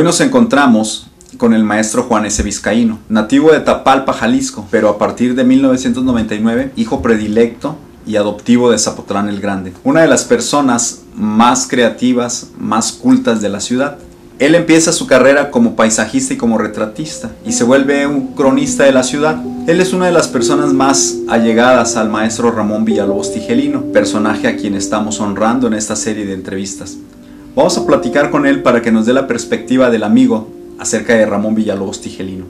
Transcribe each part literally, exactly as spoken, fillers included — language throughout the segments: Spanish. Hoy nos encontramos con el maestro Juan ese Vizcaíno, nativo de Tapalpa, Jalisco, pero a partir de mil novecientos noventa y nueve, hijo predilecto y adoptivo de Zapotlán el Grande, una de las personas más creativas, más cultas de la ciudad. Él empieza su carrera como paisajista y como retratista y se vuelve un cronista de la ciudad. Él es una de las personas más allegadas al maestro Ramón Villalobos Tijelino, personaje a quien estamos honrando en esta serie de entrevistas. Vamos a platicar con él para que nos dé la perspectiva del amigo acerca de Ramón Villalobos Tijelino.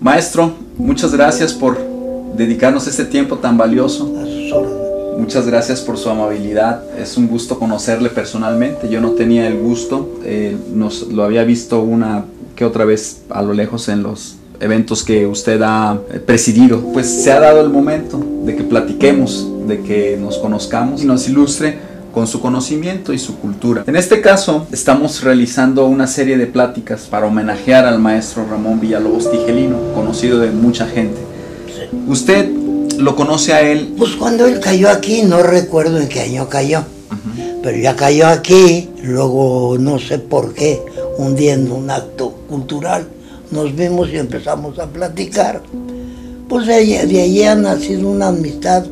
Maestro, muchas gracias por dedicarnos este tiempo tan valioso. Muchas gracias por su amabilidad. Es un gusto conocerle personalmente. Yo no tenía el gusto, eh, nos, lo había visto una que otra vez a lo lejos en los eventos que usted ha presidido. Pues se ha dado el momento de que platiquemos, de que nos conozcamos y nos ilustre con su conocimiento y su cultura. En este caso estamos realizando una serie de pláticas para homenajear al maestro Ramón Villalobos Tijelino, conocido de mucha gente. ¿Usted lo conoce a él? Pues cuando él cayó aquí, no recuerdo en qué año cayó, uh-huh. pero ya cayó aquí, luego no sé por qué, un día en un acto cultural nos vimos y empezamos a platicar. Pues de allí, de allí ha nacido una amistad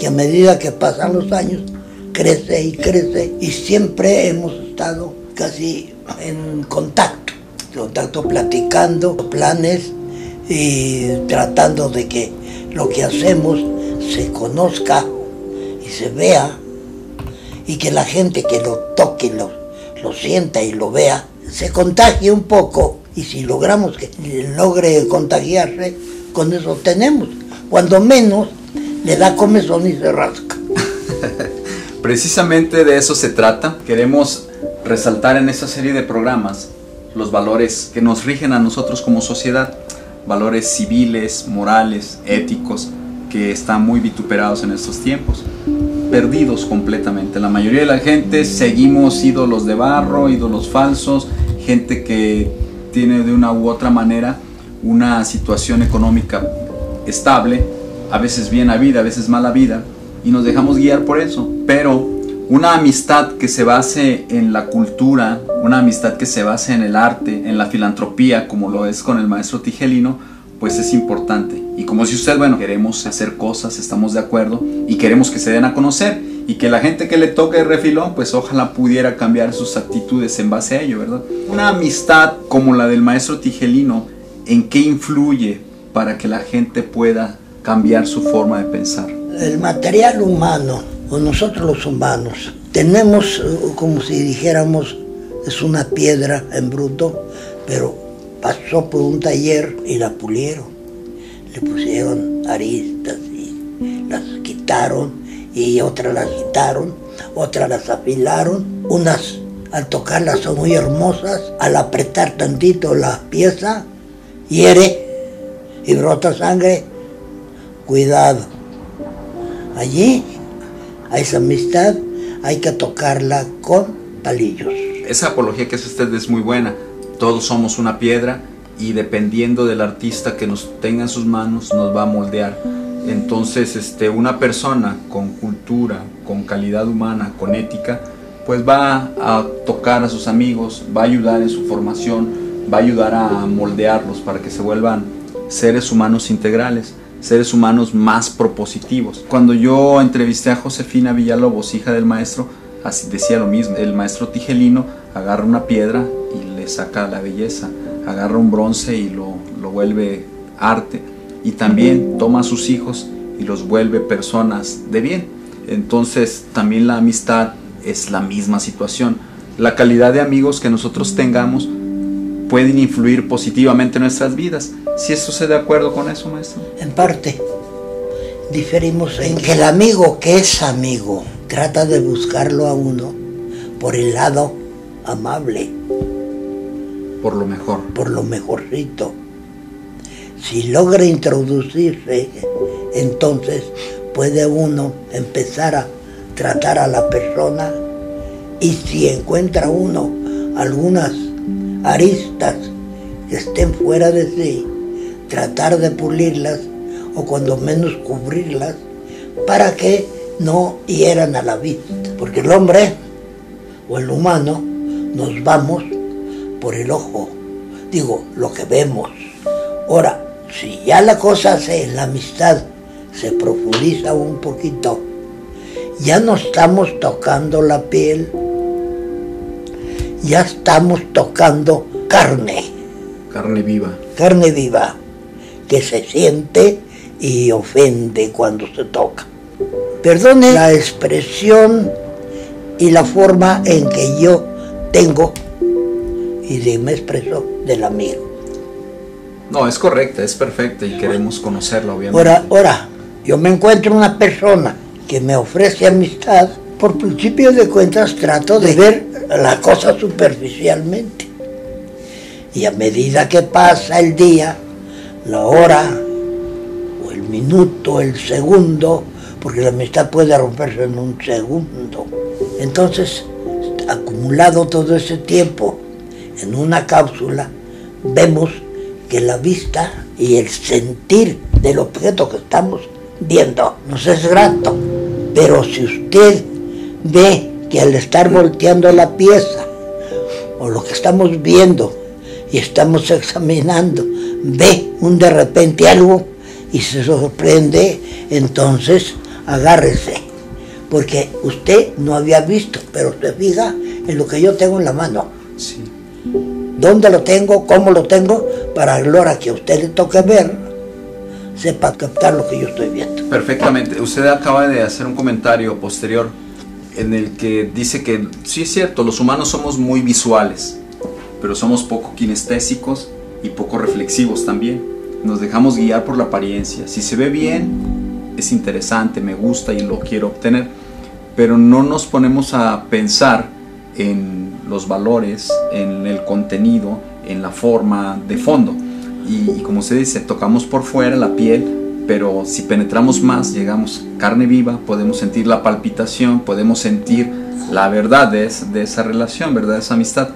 que a medida que pasan los años crece y crece, y siempre hemos estado casi en contacto, contacto platicando planes y tratando de que lo que hacemos se conozca y se vea, y que la gente que lo toque, lo, lo sienta y lo vea, se contagie un poco, y si logramos que logre contagiarse, con eso tenemos. Cuando menos le da comezón y se rasca. Precisamente de eso se trata. Queremos resaltar en esta serie de programas los valores que nos rigen a nosotros como sociedad, valores civiles, morales, éticos, que están muy vituperados en estos tiempos, perdidos completamente. La mayoría de la gente seguimos ídolos de barro, ídolos falsos, gente que tiene de una u otra manera una situación económica estable, a veces bien habida, a veces mal habida, y nos dejamos guiar por eso. Pero una amistad que se base en la cultura, una amistad que se base en el arte, en la filantropía, como lo es con el maestro Tijelino, pues es importante. Y como si usted, bueno, queremos hacer cosas, estamos de acuerdo y queremos que se den a conocer, y que la gente que le toque el refilón, pues ojalá pudiera cambiar sus actitudes en base a ello, ¿verdad? Una amistad como la del maestro Tijelino, ¿en qué influye para que la gente pueda cambiar su forma de pensar? El material humano, o nosotros los humanos, tenemos, como si dijéramos, es una piedra en bruto, pero pasó por un taller y la pulieron. Le pusieron aristas y las quitaron, y otras las quitaron, otras las afilaron. Unas al tocarlas son muy hermosas, al apretar tantito la pieza, hiere y brota sangre. Cuidado. Allí, a esa amistad, hay que tocarla con palillos. Esa apología que hace usted es muy buena. Todos somos una piedra y dependiendo del artista que nos tenga en sus manos, nos va a moldear. Entonces, este, una persona con cultura, con calidad humana, con ética, pues va a tocar a sus amigos, va a ayudar en su formación, va a ayudar a moldearlos para que se vuelvan seres humanos integrales, seres humanos más propositivos. Cuando yo entrevisté a Josefina Villalobos, hija del maestro, así decía lo mismo. El maestro Tijelino agarra una piedra y le saca la belleza, agarra un bronce y lo, lo vuelve arte, y también toma a sus hijos y los vuelve personas de bien. Entonces también la amistad es la misma situación. La calidad de amigos que nosotros tengamos pueden influir positivamente en nuestras vidas. ¿Sí está de acuerdo con eso, maestro? En parte. Diferimos en que el amigo que es amigo trata de buscarlo a uno por el lado amable. Por lo mejor. Por lo mejorcito. Si logra introducirse, entonces puede uno empezar a tratar a la persona, y si encuentra uno algunas aristas que estén fuera de sí, tratar de pulirlas o cuando menos cubrirlas para que no hieran a la vista, porque el hombre o el humano nos vamos por el ojo, digo, lo que vemos. Ahora, si ya la cosa se, la amistad se profundiza un poquito, ya no estamos tocando la piel, ya estamos tocando carne. Carne viva. Carne viva, que se siente y ofende cuando se toca. Perdone la expresión y la forma en que yo tengo y si me expreso del amigo. No, es correcta, es perfecta y queremos conocerla, obviamente. Ahora, ahora, yo me encuentro una persona que me ofrece amistad, por principio de cuentas trato de ver la cosa superficialmente. Y a medida que pasa el día, la hora, o el minuto, el segundo, porque la amistad puede romperse en un segundo. Entonces, acumulado todo ese tiempo, en una cápsula, vemos que la vista y el sentir del objeto que estamos viendo nos es grato. Pero si usted ve que al estar volteando la pieza, o lo que estamos viendo y estamos examinando, ve un de repente algo y se sorprende, entonces agárrese, porque usted no había visto, pero se fija en lo que yo tengo en la mano. Sí. ¿Dónde lo tengo? ¿Cómo lo tengo? Para a la hora que a usted le toque ver, sepa captar lo que yo estoy viendo. Perfectamente. Usted acaba de hacer un comentario posterior en el que dice que sí es cierto, los humanos somos muy visuales, pero somos poco kinestésicos y poco reflexivos también. Nos dejamos guiar por la apariencia. Si se ve bien, es interesante, me gusta y lo quiero obtener, pero no nos ponemos a pensar en los valores, en el contenido, en la forma de fondo. Y, y como se dice, tocamos por fuera la piel, pero si penetramos más, llegamos carne viva, podemos sentir la palpitación, podemos sentir la verdad de, es, de esa relación, verdad, de esa amistad.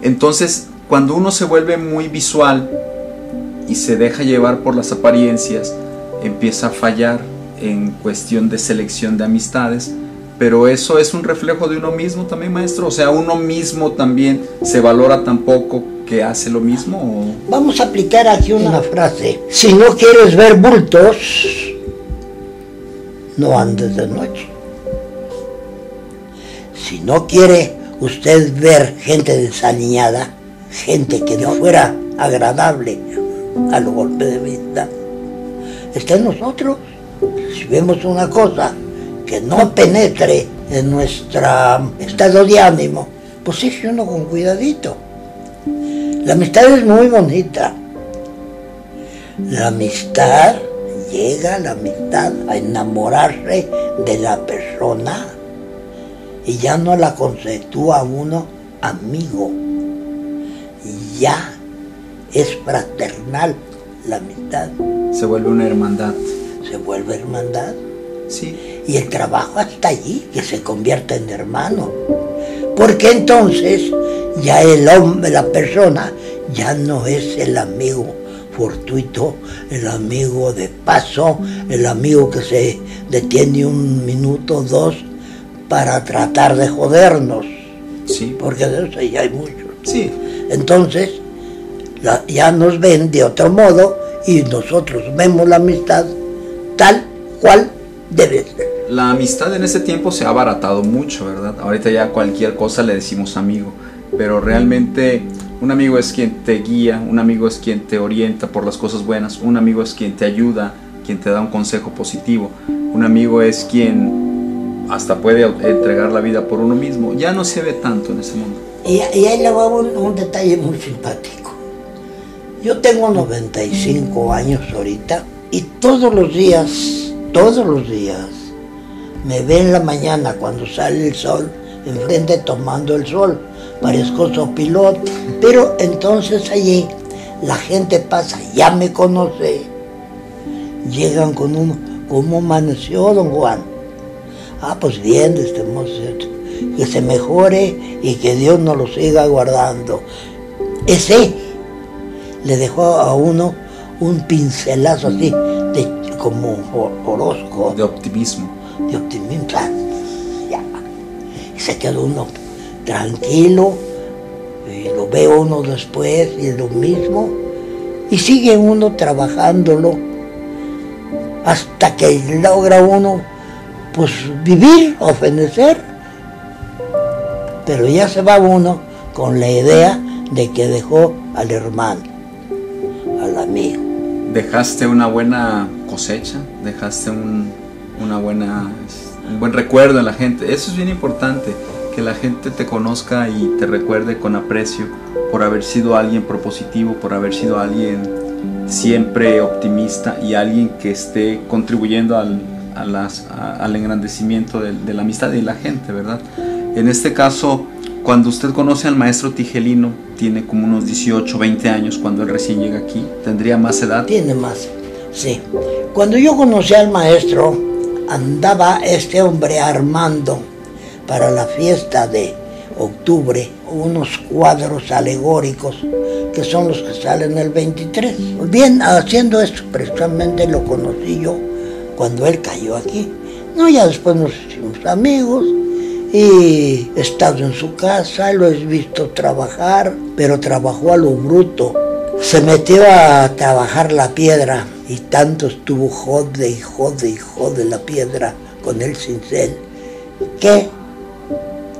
Entonces, cuando uno se vuelve muy visual y se deja llevar por las apariencias, empieza a fallar en cuestión de selección de amistades. Pero eso es un reflejo de uno mismo también, maestro. O sea, uno mismo también se valora tan poco que hace lo mismo. ¿O? Vamos a aplicar aquí una frase. Si no quieres ver bultos, no andes de noche. Si no quiere usted ver gente desaliñada, gente que no fuera agradable a los golpes de vista, está en nosotros. Si vemos una cosa que no penetre en nuestro estado de ánimo, pues sí, uno con cuidadito. La amistad es muy bonita. La amistad llega, la amistad, a enamorarse de la persona y ya no la conceptúa uno amigo. Ya es fraternal la amistad. Se vuelve una hermandad. Se vuelve hermandad. Sí. Y el trabajo hasta allí, que se convierta en hermano. Porque entonces ya el hombre, la persona, ya no es el amigo fortuito, el amigo de paso, el amigo que se detiene un minuto o dos para tratar de jodernos. Sí. Porque de eso ya hay muchos. Sí. Entonces la, ya nos ven de otro modo y nosotros vemos la amistad tal cual debe ser. La amistad en ese tiempo se ha abaratado mucho, ¿verdad? Ahorita ya cualquier cosa le decimos amigo, pero realmente un amigo es quien te guía, un amigo es quien te orienta por las cosas buenas, un amigo es quien te ayuda, quien te da un consejo positivo, un amigo es quien hasta puede entregar la vida por uno mismo. Ya no se ve tanto en ese mundo. Y, y ahí le va un, un detalle muy simpático. Yo tengo noventa y cinco años ahorita y todos los días Todos los días me ve en la mañana cuando sale el sol, enfrente tomando el sol, parezco sopilote, pero entonces allí la gente pasa, ya me conoce, llegan con uno, ¿cómo amaneció don Juan? Ah, pues bien, este monstruo, que se mejore y que Dios nos lo siga guardando. Ese le dejó a uno un pincelazo así, de como horóscopo. De optimismo. De optimismo. Ya. Y se quedó uno tranquilo, y lo ve uno después y es lo mismo, y sigue uno trabajándolo hasta que logra uno pues vivir o fenecer, pero ya se va uno con la idea de que dejó al hermano, al amigo. ¿Dejaste una buena cosecha? ¿Dejaste un, una buena, un buen recuerdo en la gente? Eso es bien importante, que la gente te conozca y te recuerde con aprecio por haber sido alguien propositivo, por haber sido alguien siempre optimista y alguien que esté contribuyendo al, a las, a, al engrandecimiento de, de la amistad y la gente, ¿verdad? En este caso, cuando usted conoce al maestro Tijelino, tiene como unos dieciocho, veinte años cuando él recién llega aquí. ¿Tendría más edad? Tiene más, sí. Cuando yo conocí al maestro, andaba este hombre armando para la fiesta de octubre unos cuadros alegóricos que son los que salen el veintitrés. Bien, haciendo esto, precisamente lo conocí yo cuando él cayó aquí. No, ya después nos hicimos amigos. Y he estado en su casa, lo he visto trabajar, pero trabajó a lo bruto. Se metió a trabajar la piedra y tanto estuvo jode y jode y jode la piedra con el cincel, que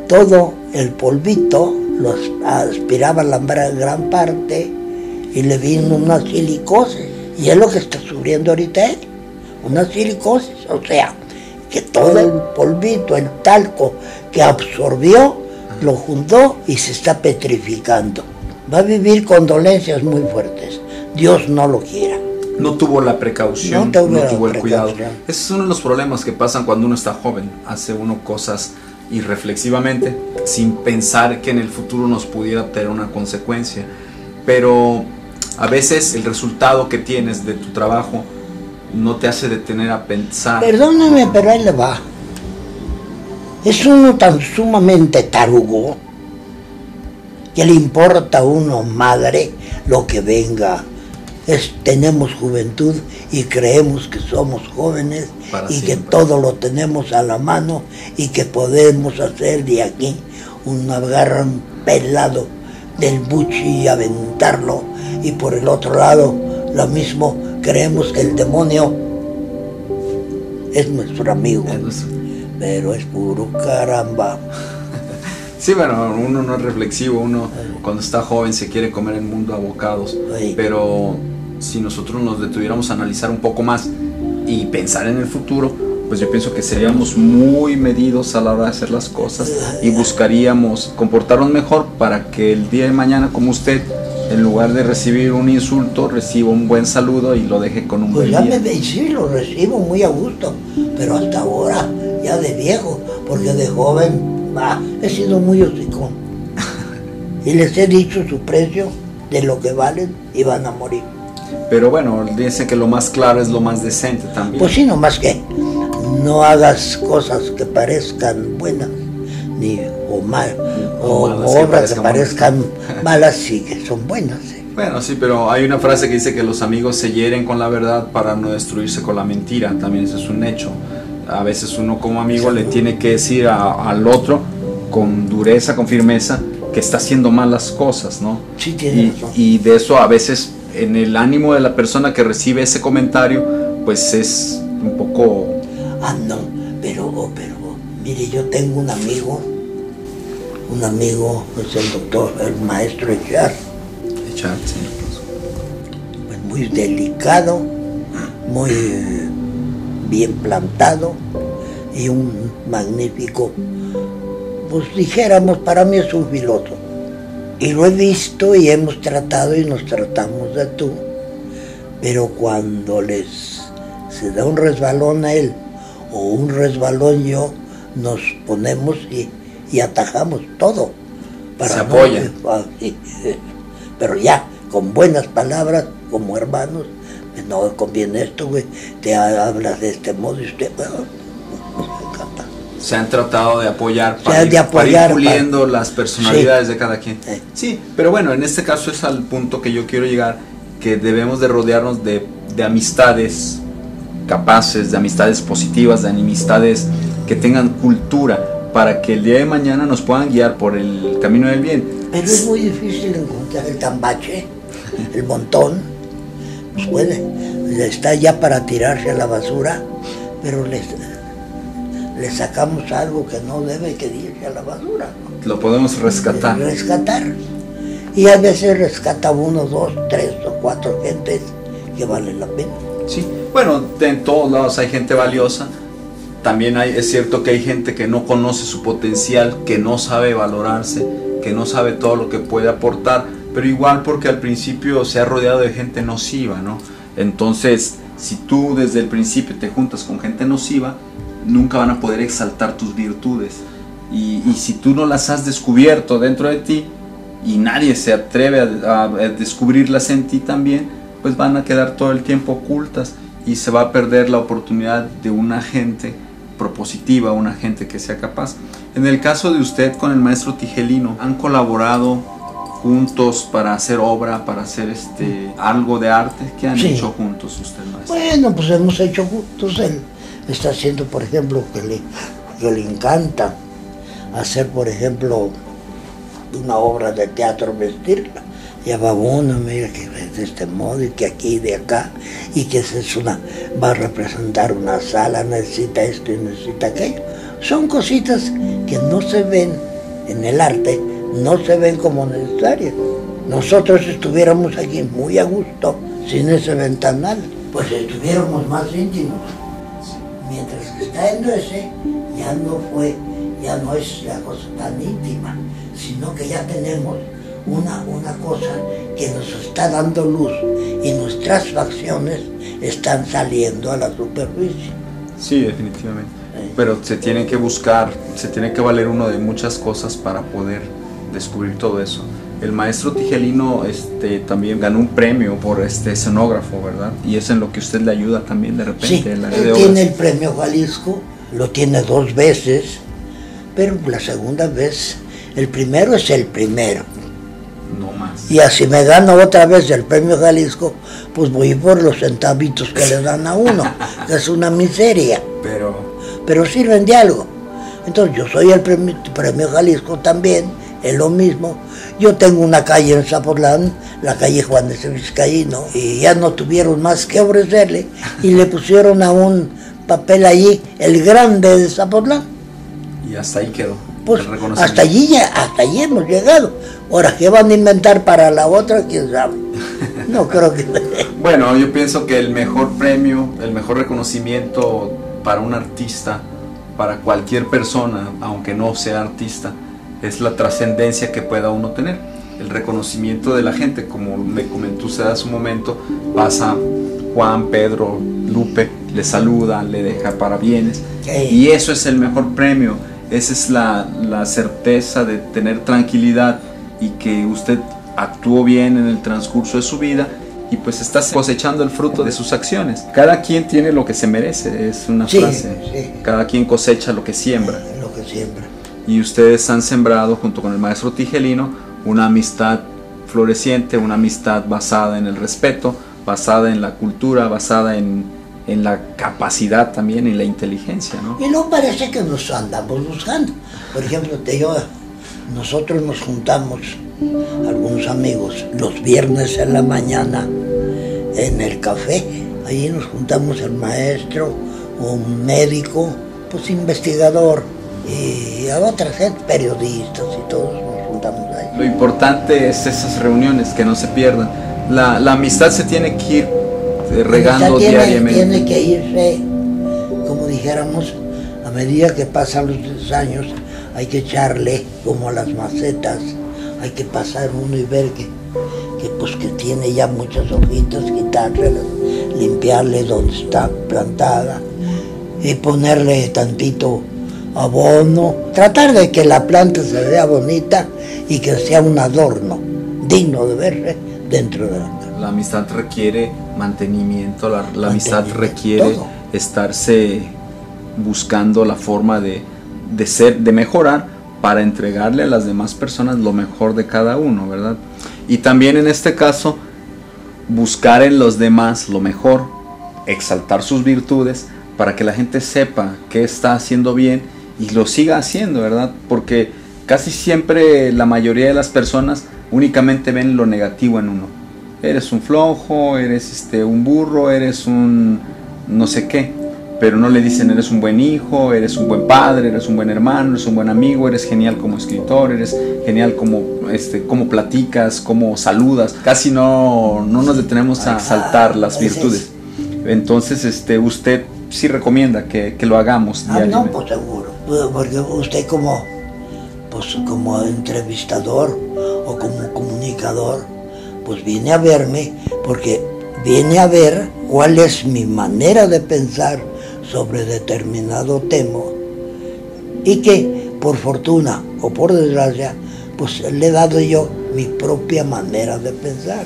todo el polvito lo aspiraba la gran parte y le vino una silicosis. Y es lo que está sufriendo ahorita él, una silicosis, o sea, que todo el polvito, el talco que absorbió, lo juntó y se está petrificando. Va a vivir con dolencias muy fuertes. Dios no lo quiera. No tuvo la precaución, no, no tuvo el cuidado. Ese es uno de los problemas que pasan cuando uno está joven. Hace uno cosas irreflexivamente, sin pensar que en el futuro nos pudiera tener una consecuencia. Pero a veces el resultado que tienes de tu trabajo no te hace detener a pensar. Perdóname, pero ahí le va. Es uno tan sumamente tarugo que le importa a uno, madre, lo que venga. Es, tenemos juventud y creemos que somos jóvenes para y siempre, que todo lo tenemos a la mano y que podemos hacer de aquí un agarrón pelado del buchi y aventarlo. Y por el otro lado, lo mismo. Creemos que el demonio es nuestro amigo, pero es puro caramba. Sí, bueno, uno no es reflexivo, uno cuando está joven se quiere comer el mundo a bocados, sí. Pero si nosotros nos detuviéramos a analizar un poco más y pensar en el futuro, pues yo pienso que seríamos muy medidos a la hora de hacer las cosas y buscaríamos comportarnos mejor para que el día de mañana, como usted, en lugar de recibir un insulto, recibo un buen saludo y lo deje con un pues buen día. Pues ya me sí, lo recibo muy a gusto, pero hasta ahora, ya de viejo, porque de joven, bah, he sido muy hocicón. Y les he dicho su precio de lo que valen y van a morir. Pero bueno, dice que lo más claro es lo más decente también. Pues sí, nomás que no hagas cosas que parezcan buenas, ni o mal, o, o malas, obras que parezcan, que parezcan malas y que son buenas. ¿Eh? Bueno, sí, pero hay una frase que dice que los amigos se hieren con la verdad para no destruirse con la mentira. También eso es un hecho. A veces uno como amigo le tiene que decir a, al otro con dureza, con firmeza, que está haciendo malas cosas, ¿no? Sí, tiene razón. Y de eso a veces en el ánimo de la persona que recibe ese comentario, pues es un poco... Ah, no, pero, pero, mire, yo tengo un amigo, un amigo es el doctor, el maestro Echard. Echard, sí. Pues muy delicado, muy bien plantado y un magnífico, pues dijéramos, para mí es un filósofo. Y lo he visto y hemos tratado y nos tratamos de tú, pero cuando les se da un resbalón a él o un resbalón yo, nos ponemos y, y atajamos todo. Para se apoyan. No, pero ya, con buenas palabras, como hermanos, no conviene esto, güey, te hablas de este modo y usted... Se han tratado de apoyar para, ir, de apoyar, para ir puliendo para... las personalidades, sí, de cada quien. Sí. Sí, pero bueno, en este caso es al punto que yo quiero llegar, que debemos de rodearnos de, de amistades capaces, de amistades positivas, de amistades que tengan cultura, para que el día de mañana nos puedan guiar por el camino del bien. Pero es muy difícil encontrar el tambache, el montón. Pues puede, está ya para tirarse a la basura, pero le les sacamos algo que no debe que irse a la basura, ¿no? Lo podemos rescatar. Rescatar. Y a veces rescata uno, dos, tres o cuatro gentes que valen la pena. Sí, bueno, en todos lados hay gente valiosa. También hay, es cierto que hay gente que no conoce su potencial, que no sabe valorarse, que no sabe todo lo que puede aportar, pero igual porque al principio se ha rodeado de gente nociva, ¿no? Entonces, si tú desde el principio te juntas con gente nociva, nunca van a poder exaltar tus virtudes. Y, y si tú no las has descubierto dentro de ti y nadie se atreve a, a descubrirlas en ti también, pues van a quedar todo el tiempo ocultas y se va a perder la oportunidad de una gente propositiva, una gente que sea capaz. En el caso de usted con el maestro Tijelino, han colaborado juntos para hacer obra, para hacer este, algo de arte. ¿Qué han sí. hecho juntos usted, maestro? Bueno, pues hemos hecho juntos. Él está haciendo, por ejemplo, que le, que le encanta hacer, por ejemplo, una obra de teatro, vestirla. Ya va uno, mira que es de este modo y que aquí y de acá, y que es una, va a representar una sala, necesita esto y necesita aquello. Son cositas que no se ven en el arte, no se ven como necesarias. Nosotros estuviéramos aquí muy a gusto, sin ese ventanal, pues estuviéramos más íntimos. Mientras que está en ese, ya no fue, ya no es la cosa tan íntima, sino que ya tenemos Una, una cosa que nos está dando luz y nuestras facciones están saliendo a la superficie. Sí, definitivamente. Sí. Pero se tiene que buscar, se tiene que valer uno de muchas cosas para poder descubrir todo eso. El maestro Tijelino este, también ganó un premio por este escenógrafo, ¿verdad? Y es en lo que usted le ayuda también de repente. Sí, en la él de tiene el premio Jalisco, lo tiene dos veces, pero la segunda vez, el primero es el primero. No más. Y así me gano otra vez el premio Jalisco, pues voy por los centavitos que le dan a uno, que es una miseria. Pero... Pero sirven de algo. Entonces yo soy el premio, premio Jalisco también, es lo mismo. Yo tengo una calle en Zapotlán, la calle Juan S. Vizcaíno, y ya no tuvieron más que ofrecerle, y le pusieron a un papel allí, el grande de Zapotlán. Y hasta ahí quedó. Pues hasta allí, hasta allí hemos llegado. Ahora, ¿qué van a inventar para la otra? ¿Quién sabe? No creo que... Bueno, yo pienso que el mejor premio, el mejor reconocimiento para un artista, para cualquier persona, aunque no sea artista, es la trascendencia que pueda uno tener. El reconocimiento de la gente, como me comentó usted hace un momento, pasa Juan, Pedro, Lupe, le saluda, le deja parabienes. Y eso es el mejor premio. Esa es la, la certeza de tener tranquilidad y que usted actuó bien en el transcurso de su vida y pues está cosechando el fruto de sus acciones. Cada quien tiene lo que se merece, es una sí, frase. Sí. Cada quien cosecha lo que siembra. Lo que siembra. Y ustedes han sembrado, junto con el maestro Tijelino, una amistad floreciente, una amistad basada en el respeto, basada en la cultura, basada en... en la capacidad también, en la inteligencia, ¿no? Y no parece que nos andamos buscando. Por ejemplo, te digo, nosotros nos juntamos, algunos amigos, los viernes en la mañana en el café. Allí nos juntamos el maestro, un médico, pues investigador, y a otra gente, periodistas y todos nos juntamos ahí. Lo importante es esas reuniones, que no se pierdan. La, la amistad se tiene que ir regando tiene, diariamente. Tiene que irse, como dijéramos, a medida que pasan los años, hay que echarle como a las macetas, hay que pasar uno y ver que, que, pues, que tiene ya muchas hojitas, quitárselas, limpiarle donde está plantada y ponerle tantito abono, tratar de que la planta se vea bonita y que sea un adorno digno de verse dentro de la... La amistad requiere mantenimiento, la, la amistad requiere todo. Estarse buscando la forma de, de ser, de mejorar para entregarle a las demás personas lo mejor de cada uno, ¿verdad? Y también en este caso, buscar en los demás lo mejor, exaltar sus virtudes para que la gente sepa qué está haciendo bien y lo siga haciendo, ¿verdad? Porque Casi siempre la mayoría de las personas únicamente ven lo negativo en uno. Eres un flojo, eres este, un burro, eres un no sé qué, pero no le dicen eres un buen hijo, eres un buen padre, eres un buen hermano, eres un buen amigo, eres genial como escritor, eres genial como, este, como platicas, como saludas. Casi no, no nos detenemos a exaltar las virtudes. Entonces este, usted sí recomienda que, que lo hagamos diariamente. Ah, no, por seguro, porque usted como, pues, como entrevistador o como comunicador, pues viene a verme porque viene a ver cuál es mi manera de pensar sobre determinado tema y que por fortuna o por desgracia pues le he dado yo mi propia manera de pensar.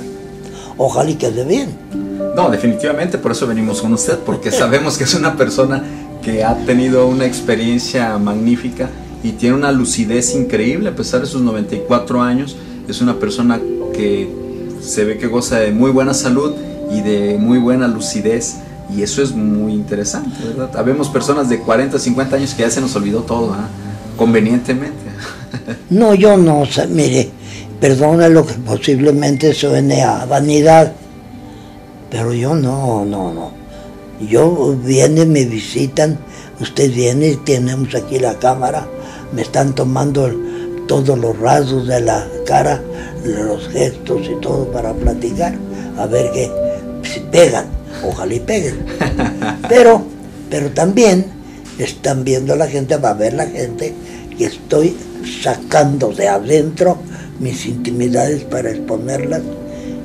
Ojalá y quede bien. No, definitivamente por eso venimos con usted, porque sabemos que es una persona que ha tenido una experiencia magnífica y tiene una lucidez increíble a pesar de sus noventa y cuatro años. Es una persona que se ve que goza de muy buena salud y de muy buena lucidez. Y eso es muy interesante, ¿verdad? Habemos personas de cuarenta, cincuenta años que ya se nos olvidó todo, ¿eh? Convenientemente. No, yo no, o sea, mire, perdone lo que posiblemente suene a vanidad, pero yo no, no, no. Yo vienen, me visitan, usted viene, tenemos aquí la cámara, me están tomando el, todos los rasgos de la cara, los gestos y todo para platicar, a ver qué, si pegan. Ojalá y peguen, pero, pero también están viendo la gente, va a ver la gente que estoy sacando de adentro mis intimidades para exponerlas,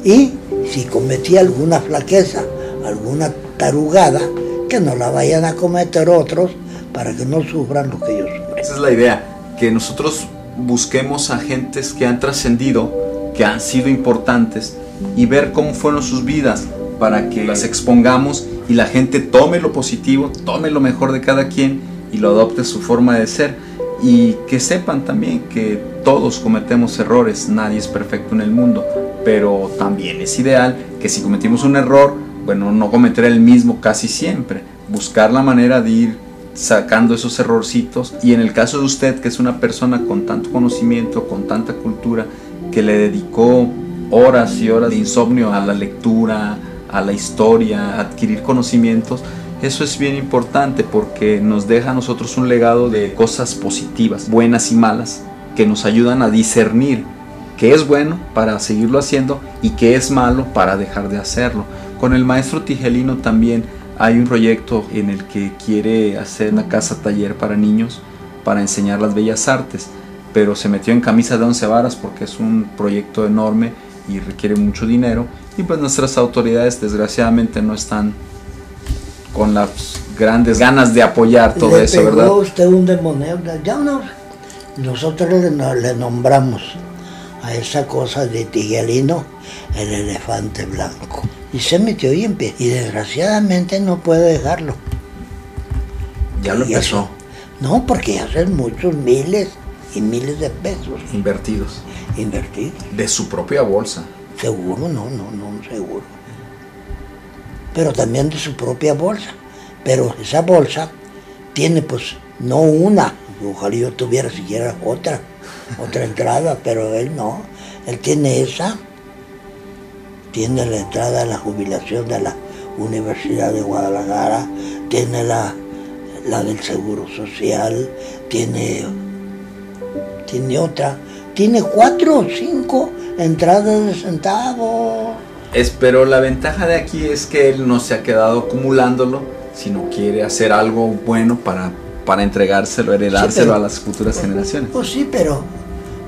y si cometí alguna flaqueza, alguna tarugada, que no la vayan a cometer otros para que no sufran lo que ellos sufren. Esa es la idea, que nosotros busquemos a gentes que han trascendido, que han sido importantes, y ver cómo fueron sus vidas, para que las expongamos y la gente tome lo positivo, tome lo mejor de cada quien y lo adopte a su forma de ser, y que sepan también que todos cometemos errores, nadie es perfecto en el mundo, pero también es ideal que si cometimos un error, bueno, no cometer el mismo casi siempre, buscar la manera de ir sacando esos errorcitos. Y en el caso de usted, que es una persona con tanto conocimiento, con tanta cultura, que le dedicó horas y horas de insomnio a la lectura, a la historia, a adquirir conocimientos, eso es bien importante porque nos deja a nosotros un legado de cosas positivas, buenas y malas, que nos ayudan a discernir qué es bueno para seguirlo haciendo y qué es malo para dejar de hacerlo. Con el maestro Tijelino también hay un proyecto en el que quiere hacer una casa taller para niños para enseñar las bellas artes, pero se metió en camisa de once varas porque es un proyecto enorme y requiere mucho dinero, y pues nuestras autoridades desgraciadamente no están con las grandes ganas de apoyar todo eso, ¿verdad? Le pegó usted un demonio, ya no. Nosotros le, le nombramos a esa cosa de Tijelino el elefante blanco, y se metió y en pie, y desgraciadamente no puede dejarlo. Ya lo empezó. No, porque ya son muchos miles y miles de pesos invertidos. Invertidos. De su propia bolsa. Seguro, no, no, no, seguro. Pero también de su propia bolsa. Pero esa bolsa tiene, pues, no una. Ojalá yo tuviera siquiera otra, otra entrada, pero él no. Él tiene esa. Tiene la entrada a la jubilación de la Universidad de Guadalajara. Tiene la, la del Seguro Social. Tiene, tiene otra. Tiene cuatro o cinco entradas de centavos. Es, pero la ventaja de aquí es que él no se ha quedado acumulándolo, sino quiere hacer algo bueno para, para entregárselo, heredárselo, sí, pero, a las futuras pues, generaciones. Pues sí, pero,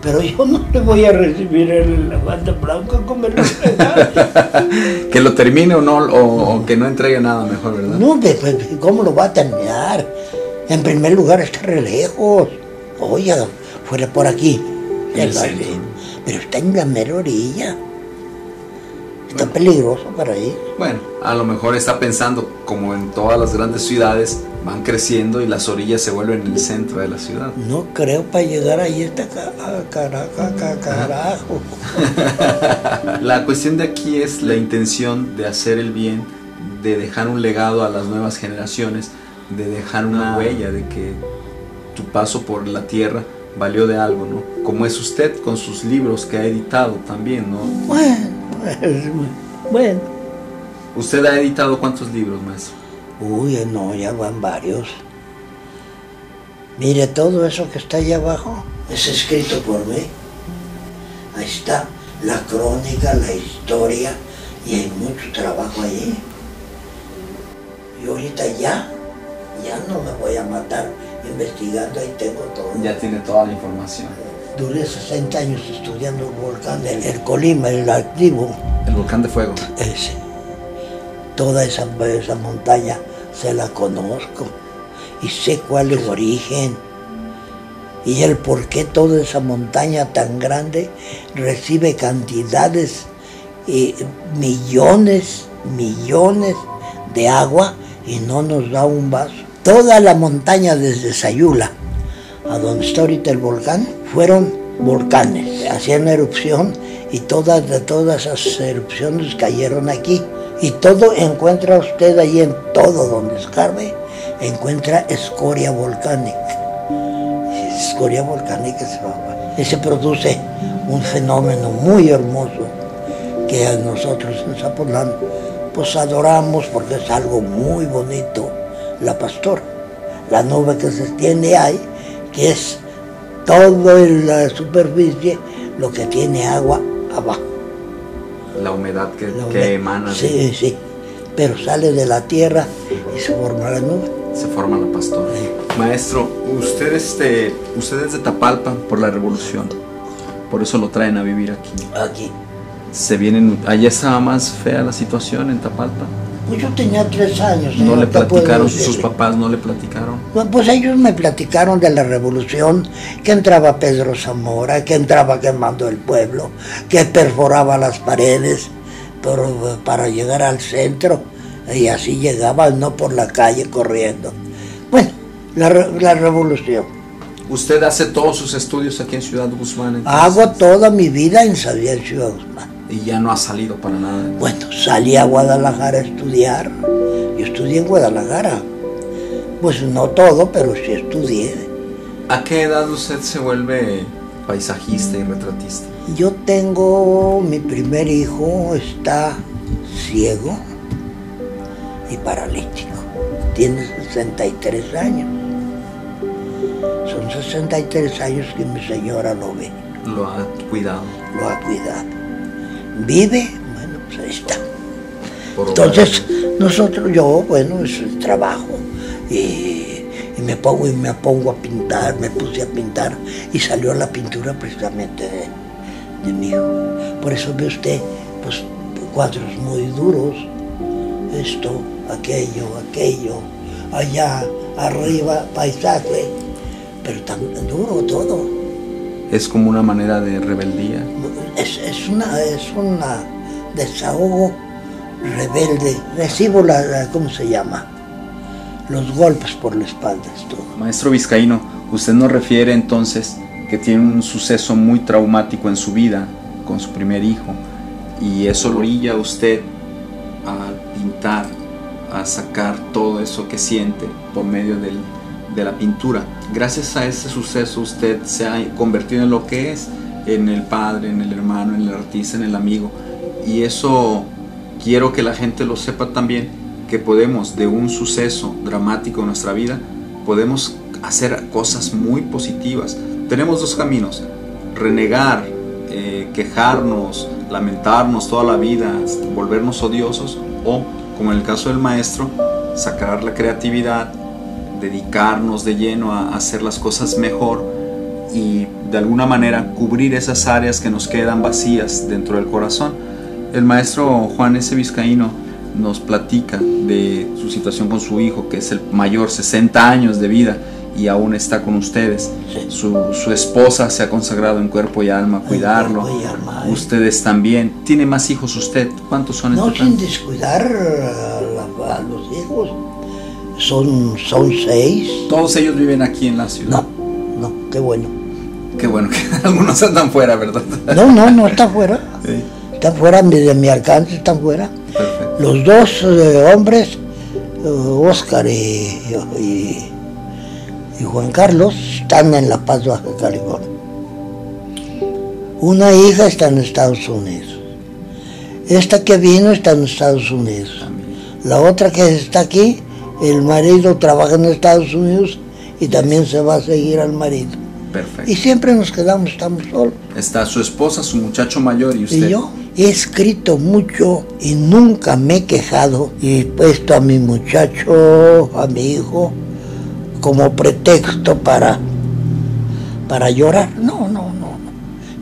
pero yo no te voy a recibir el elefante blanco como el elefante. Que lo termine o no, o, no, o que no entregue nada mejor, ¿verdad? No, pues, ¿cómo lo va a terminar? En primer lugar está re lejos. Oiga, fuera por aquí. ¿En serio? Pero está en la mera orilla. Está bueno, peligroso para él. Bueno, a lo mejor está pensando, como en todas las grandes ciudades, van creciendo y las orillas se vuelven el centro de la ciudad. No creo para llegar ahí está caraca, carajo. La cuestión de aquí es la intención de hacer el bien, de dejar un legado a las nuevas generaciones, de dejar una huella, de que tu paso por la tierra valió de algo, ¿no? Como es usted con sus libros que ha editado también, ¿no? Bueno, bueno. ¿Usted ha editado cuántos libros, maestro? Uy, no, ya van varios. Mire, todo eso que está allá abajo es escrito por mí. Ahí está la crónica, la historia, y hay mucho trabajo allí. Y ahorita ya, ya no me voy a matar investigando, ahí tengo todo. Ya tiene toda la información. Duré sesenta años estudiando el volcán, el, el Colima, el activo. El volcán de fuego. Ese. Toda esa, esa montaña se la conozco y sé cuál es su origen y el por qué toda esa montaña tan grande recibe cantidades, eh, millones, millones de agua y no nos da un vaso. Toda la montaña desde Sayula a donde está ahorita el volcán fueron volcanes, hacían erupción y todas, todas esas erupciones cayeron aquí. Y todo encuentra usted ahí, en todo donde escarbe, encuentra escoria volcánica. Escoria volcánica se produce un fenómeno muy hermoso que a nosotros en Zapotlán pues adoramos porque es algo muy bonito, la pastora, la nube que se tiene ahí, que es toda la superficie lo que tiene agua abajo. La humedad que, la humedad. que emana. Sí, de... sí, pero sale de la tierra y se forma la nube. Se forma la pastora. Sí. Maestro, usted es, de, usted es de Tapalpa por la revolución, por eso lo traen a vivir aquí. Aquí. Se vienen, allá estaba más fea la situación en Tapalpa. Pues yo tenía tres años. ¿No le platicaron, sus papás no le platicaron? Pues ellos me platicaron de la revolución, que entraba Pedro Zamora, que entraba quemando el pueblo, que perforaba las paredes por, para llegar al centro, y así llegaba, no por la calle corriendo. Bueno, la, la revolución. ¿Usted hace todos sus estudios aquí en Ciudad Guzmán? Entonces. Hago toda mi vida en Ciudad Guzmán. Y ya no ha salido para nada. Bueno, salí a Guadalajara a estudiar. Yo estudié en Guadalajara. Pues no todo, pero sí estudié. ¿A qué edad usted se vuelve paisajista y retratista? Yo tengo... Mi primer hijo está ciego y paralítico. Tiene sesenta y tres años. Son sesenta y tres años que mi señora lo ve. Lo ha cuidado. Lo ha cuidado. Vive, bueno, pues ahí está. Entonces, nosotros, yo, bueno, es el trabajo. Y, y me pongo y me pongo a pintar, me puse a pintar y salió la pintura precisamente de, de mí. Por eso ve usted, pues, cuadros muy duros. Esto, aquello, aquello, allá, arriba, paisaje, pero tan duro todo. Es como una manera de rebeldía. Es, es una, es una desahogo rebelde. Recibo la, la, ¿cómo se llama? Los golpes por la espalda, es todo. Maestro Vizcaíno, usted nos refiere entonces que tiene un suceso muy traumático en su vida con su primer hijo y eso lo orilla a usted a pintar, a sacar todo eso que siente por medio del... de la pintura. Gracias a ese suceso usted se ha convertido en lo que es, en el padre, en el hermano, en el artista, en el amigo, y eso quiero que la gente lo sepa también, que podemos de un suceso dramático en nuestra vida podemos hacer cosas muy positivas. Tenemos dos caminos: renegar, eh, quejarnos, lamentarnos toda la vida, volvernos odiosos, o como en el caso del maestro, sacar la creatividad, dedicarnos de lleno a hacer las cosas mejor y de alguna manera cubrir esas áreas que nos quedan vacías dentro del corazón. El maestro Juan S. Vizcaíno nos platica de su situación con su hijo, que es el mayor, sesenta años de vida, y aún está con ustedes. Su, su esposa se ha consagrado en cuerpo y alma a cuidarlo. Ay, alma, eh. Ustedes también. ¿Tiene más hijos usted? ¿Cuántos son? No, sin descuidar a, la, a los hijos. Son, son seis. ¿Todos ellos viven aquí en la ciudad? No, no, qué bueno. Qué bueno, que algunos andan fuera, ¿verdad? No, no, no están fuera. Sí. Están fuera de mi alcance, están fuera. Perfecto. Los dos eh, hombres, eh, Oscar y, y, y Juan Carlos están en La Paz, Baja California. Una hija está en Estados Unidos. Esta que vino está en Estados Unidos. La otra que está aquí, el marido trabaja en Estados Unidos y también se va a seguir al marido. Perfecto. Y siempre nos quedamos, estamos solos. Está su esposa, su muchacho mayor y usted. Y yo he escrito mucho y nunca me he quejado y he puesto a mi muchacho, a mi hijo, como pretexto para, para llorar. No, no, no.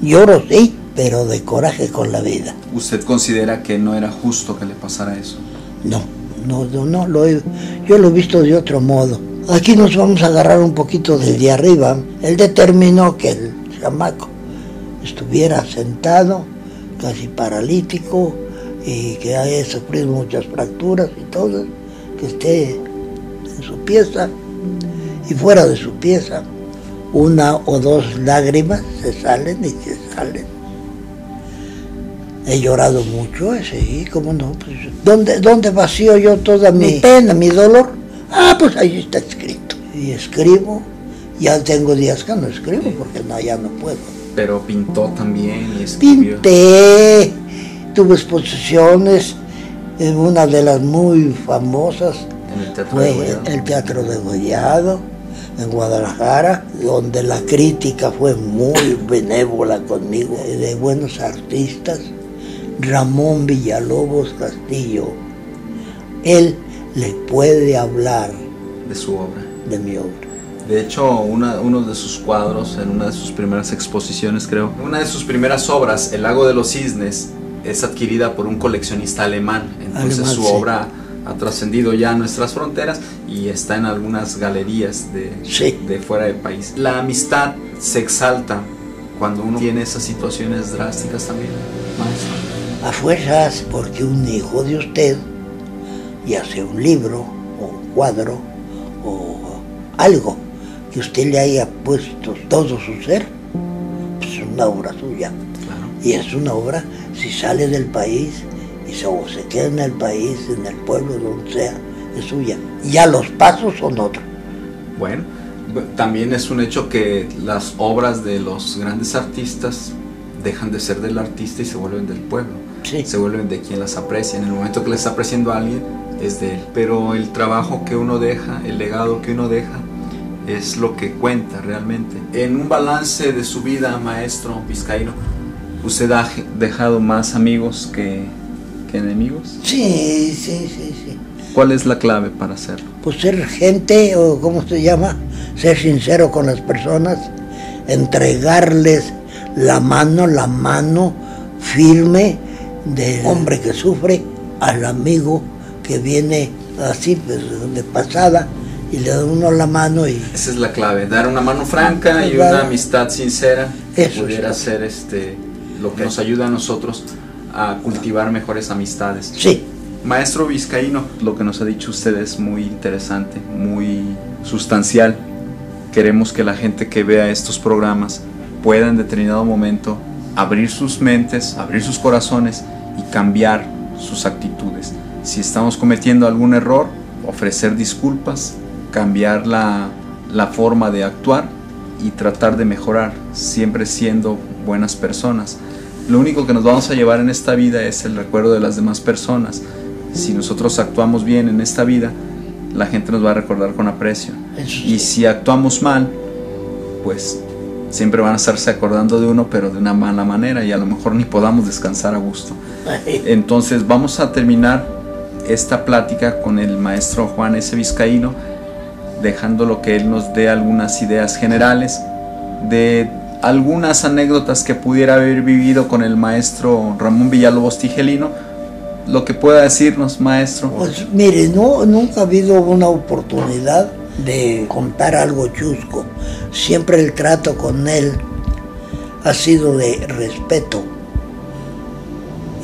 Lloro sí, pero de coraje con la vida. ¿Usted considera que no era justo que le pasara eso? No, no, no, no lo he, yo lo he visto de otro modo. Aquí nos vamos a agarrar un poquito del de arriba. Él determinó que el chamaco estuviera sentado, casi paralítico, y que haya sufrido muchas fracturas y todo, que esté en su pieza y fuera de su pieza. Una o dos lágrimas se salen y se salen. He llorado mucho, sí, cómo no. Pues, ¿dónde, ¿Dónde vacío yo toda mi pena, mi dolor? Ah, pues ahí está escrito. Y escribo, ya tengo días que no escribo porque no, ya no puedo. Pero pintó también y escribió. Pinté, tuve exposiciones, en una de las muy famosas ¿En el teatro fue de el Teatro de Goyado, en Guadalajara, donde la crítica fue muy benévola conmigo, de buenos artistas. Ramón Villalobos Castillo, él le puede hablar de su obra, de mi obra. De hecho, una, uno de sus cuadros, en una de sus primeras exposiciones, creo, una de sus primeras obras, El lago de los cisnes, es adquirida por un coleccionista alemán. Entonces alemán, su sí. obra ha trascendido ya nuestras fronteras y está en algunas galerías de, sí. de fuera del país. La amistad se exalta cuando uno tiene esas situaciones drásticas también, maestro. A fuerzas, porque un hijo de usted y hace un libro, o un cuadro, o algo que usted le haya puesto todo su ser, pues es una obra suya. Claro. Y es una obra, si sale del país, y se, o se queda en el país, en el pueblo, donde sea, es suya. Y ya los pasos son otros. Bueno, también es un hecho que las obras de los grandes artistas dejan de ser del artista y se vuelven del pueblo. Sí. Se vuelven de quien las aprecia. En el momento que le está apreciando a alguien, es de él. Pero el trabajo que uno deja, el legado que uno deja, es lo que cuenta realmente. En un balance de su vida, maestro Vizcaíno, ¿usted ha dejado más amigos que, que enemigos? Sí, sí, sí, sí. ¿Cuál es la clave para hacerlo? Pues ser gente, o ¿cómo se llama? Ser sincero con las personas, entregarles la mano, la mano firme del hombre que sufre al amigo que viene así, pues, de pasada, y le da uno la mano. Y esa es la clave, dar una mano franca y una amistad sincera, que pudiera ser este, lo que nos ayuda a nosotros a cultivar mejores amistades. Sí. Maestro Vizcaíno, lo que nos ha dicho usted es muy interesante, muy sustancial. Queremos que la gente que vea estos programas pueda en determinado momento abrir sus mentes, abrir sus corazones y cambiar sus actitudes. Si estamos cometiendo algún error, ofrecer disculpas, cambiar la, la forma de actuar y tratar de mejorar, siempre siendo buenas personas. Lo único que nos vamos a llevar en esta vida es el recuerdo de las demás personas. Si nosotros actuamos bien en esta vida, la gente nos va a recordar con aprecio. Y si actuamos mal, pues siempre van a estarse acordando de uno, pero de una mala manera, y a lo mejor ni podamos descansar a gusto. Entonces vamos a terminar esta plática con el maestro Juan S. Vizcaíno, dejándolo que él nos dé algunas ideas generales de algunas anécdotas que pudiera haber vivido con el maestro Ramón Villalobos Tijelino. Lo que pueda decirnos, maestro. Pues mire, no, nunca ha habido una oportunidad de contar algo chusco. Siempre el trato con él ha sido de respeto.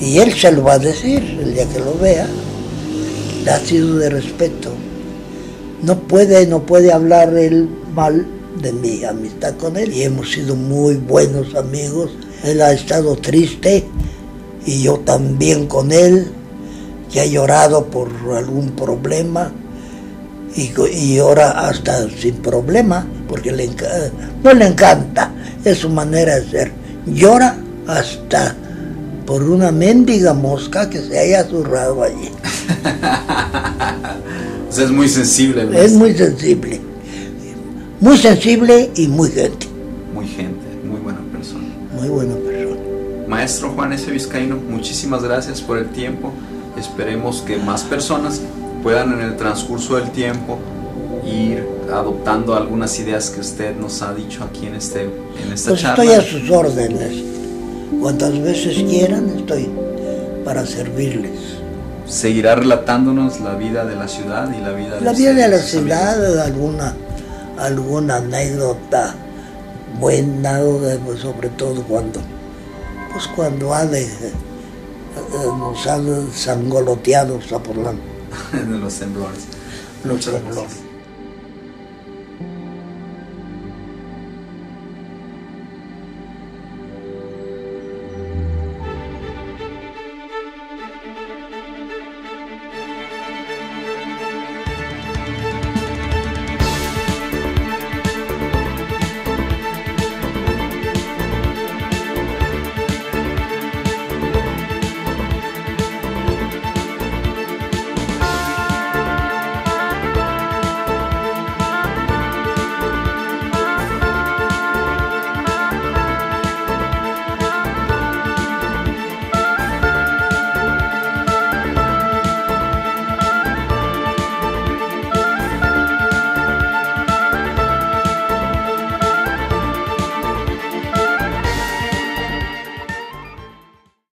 Y él se lo va a decir el día que lo vea. Ha sido de respeto. No puede, no puede hablar él mal de mi amistad con él. Y hemos sido muy buenos amigos. Él ha estado triste y yo también con él, que ha llorado por algún problema. y, y ahora hasta sin problema, porque le, no le encanta, es su manera de ser. Llora hasta por una mendiga mosca que se haya zurrado allí. O sea, es muy sensible, ¿no? Es muy sensible. Muy sensible y muy gente. Muy gente, muy buena persona. Muy buena persona. Maestro Juan S. Vizcaíno, muchísimas gracias por el tiempo. Esperemos que más personas puedan en el transcurso del tiempo ir adoptando algunas ideas que usted nos ha dicho aquí en, este, en esta pues charla. Estoy a sus órdenes. Cuantas veces quieran, estoy para servirles. Seguirá relatándonos la vida de la ciudad y la vida de la vida de la ciudad, alguna, alguna anécdota buena, sobre todo cuando, pues cuando ha de, nos han sangoloteado Zapotlán. De los temblores. Muchas gracias.